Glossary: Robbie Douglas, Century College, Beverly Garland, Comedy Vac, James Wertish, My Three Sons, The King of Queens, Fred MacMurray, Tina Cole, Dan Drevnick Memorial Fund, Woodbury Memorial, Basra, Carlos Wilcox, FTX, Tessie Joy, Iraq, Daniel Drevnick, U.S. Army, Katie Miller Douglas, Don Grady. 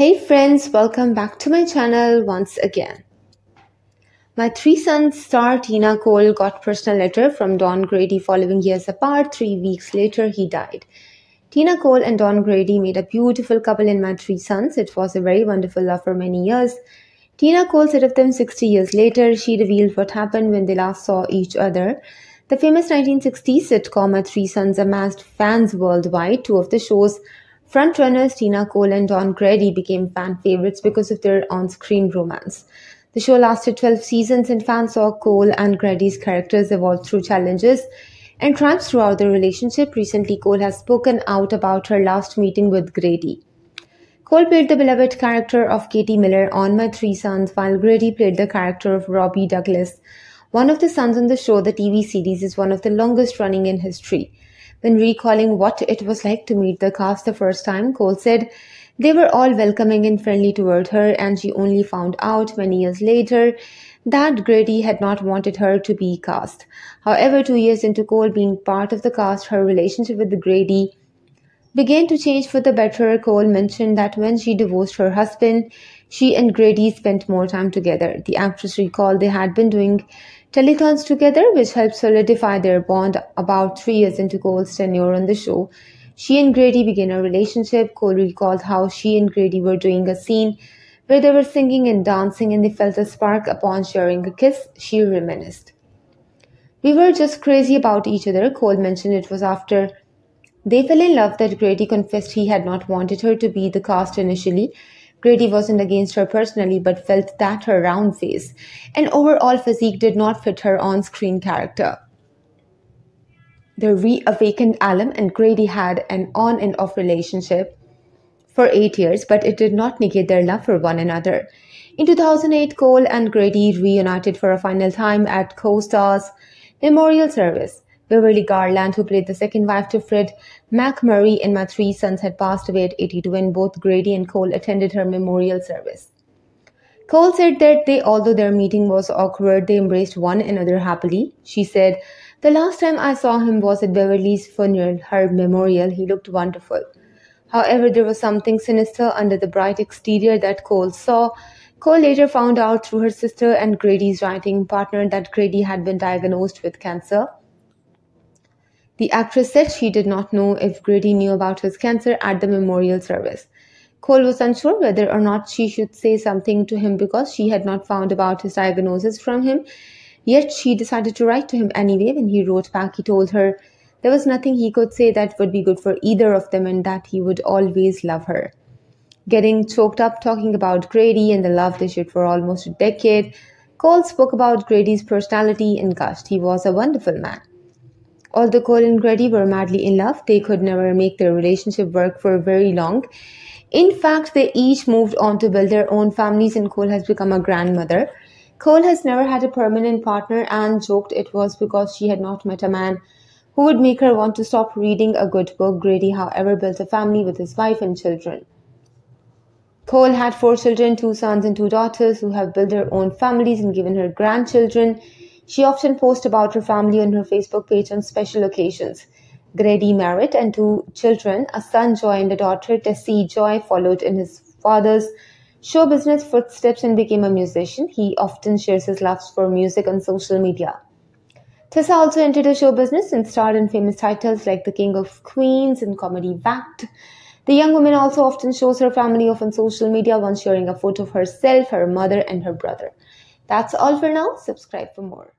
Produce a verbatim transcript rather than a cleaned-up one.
Hey friends, welcome back to my channel once again. My Three Sons star Tina Cole got personal letter from Don Grady following years apart. Three weeks later, he died. Tina Cole and Don Grady made a beautiful couple in My Three Sons. It was a very wonderful love for many years. Tina Cole said of them sixty years later, she revealed what happened when they last saw each other. The famous nineteen sixties sitcom My Three Sons amassed fans worldwide. Two of the show's frontrunners Tina Cole and Don Grady became fan favorites because of their on-screen romance. The show lasted twelve seasons and fans saw Cole and Grady's characters evolve through challenges and triumphs throughout their relationship. Recently, Cole has spoken out about her last meeting with Grady. Cole played the beloved character of Katie Miller on My Three Sons, while Grady played the character of Robbie Douglas, one of the sons on the show. The T V series is one of the longest running in history. When recalling what it was like to meet the cast the first time, Cole said they were all welcoming and friendly toward her, and she only found out many years later that Grady had not wanted her to be cast. However, two years into Cole being part of the cast, her relationship with Grady began to change for the better. Cole mentioned that when she divorced her husband, she and Grady spent more time together. The actress recalled they had been doing telethons together, which helped solidify their bond. About three years into Cole's tenure on the show, she and Grady began a relationship. Cole recalled how she and Grady were doing a scene where they were singing and dancing, and they felt a spark upon sharing a kiss. She reminisced, "We were just crazy about each other." Cole mentioned it was after they fell in love that Grady confessed he had not wanted her to be the cast initially. Grady wasn't against her personally, but felt that her round face and overall physique did not fit her on-screen character. The reawakened alum and Grady had an on and off relationship for eight years, but it did not negate their love for one another. In two thousand eight, Cole and Grady reunited for a final time at co-star's memorial service. Beverly Garland, who played the second wife to Fred MacMurray in My Three Sons, had passed away at eighty-two, and both Grady and Cole attended her memorial service. Cole said that they, although their meeting was awkward, they embraced one another happily. She said, "The last time I saw him was at Beverly's funeral, her memorial. He looked wonderful." However, there was something sinister under the bright exterior that Cole saw. Cole later found out through her sister and Grady's writing partner that Grady had been diagnosed with cancer. The actress said she did not know if Grady knew about his cancer at the memorial service. Cole was unsure whether or not she should say something to him because she had not found about his diagnosis from him. Yet she decided to write to him anyway. When he wrote back, he told her there was nothing he could say that would be good for either of them and that he would always love her. Getting choked up talking about Grady and the love they shared for almost a decade, Cole spoke about Grady's personality and gushed, "He was a wonderful man." Although Cole and Grady were madly in love, they could never make their relationship work for very long. In fact, they each moved on to build their own families, and Cole has become a grandmother. Cole has never had a permanent partner and joked it was because she had not met a man who would make her want to stop reading a good book. Grady, however, built a family with his wife and children. Cole had four children, two sons and two daughters, who have built their own families and given her grandchildren. She often posts about her family on her Facebook page on special occasions. Grady married and two children, a son Joy and a daughter Tessie Joy, followed in his father's show business footsteps and became a musician. He often shares his loves for music on social media. Tessa also entered the show business and starred in famous titles like The King of Queens and Comedy Vac. The young woman also often shows her family off on social media, once sharing a photo of herself, her mother and her brother. That's all for now. Subscribe for more.